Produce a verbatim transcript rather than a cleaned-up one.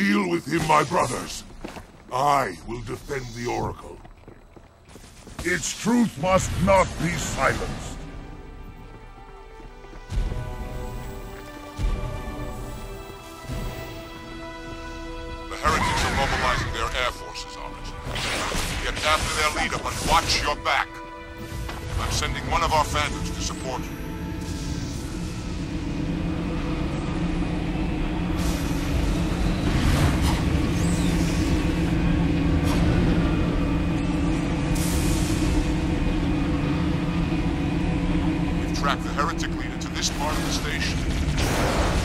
Deal with him, my brothers. I will defend the Oracle. Its truth must not be silenced. The Heretics are mobilizing their air forces on it. Get after their leader, but watch your back. I'm sending one of our phantoms to support you. Track the heretic leader to this part of the station.